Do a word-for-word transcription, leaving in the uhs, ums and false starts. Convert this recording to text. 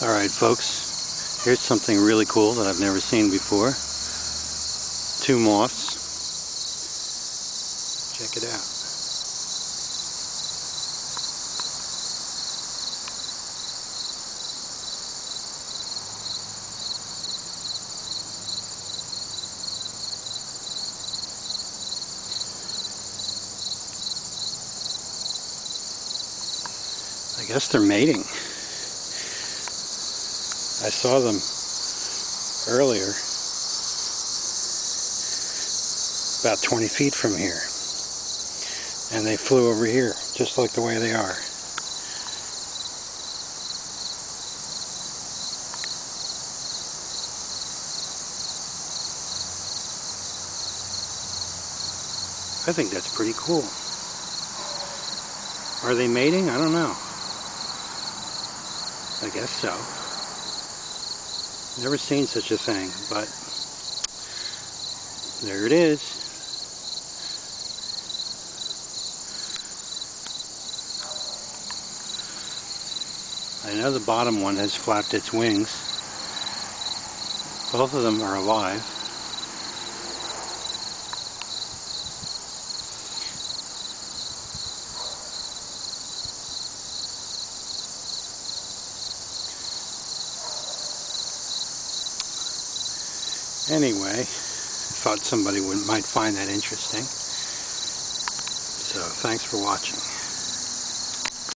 Alright folks, here's something really cool that I've never seen before. Two moths. Check it out. I guess they're mating. I saw them earlier, about twenty feet from here, and they flew over here, just like the way they are. I think that's pretty cool. Are they mating? I don't know. I guess so. Never seen such a thing, but there it is. I know the bottom one has flapped its wings. Both of them are alive. Anyway, I thought somebody would, might find that interesting. So, thanks for watching.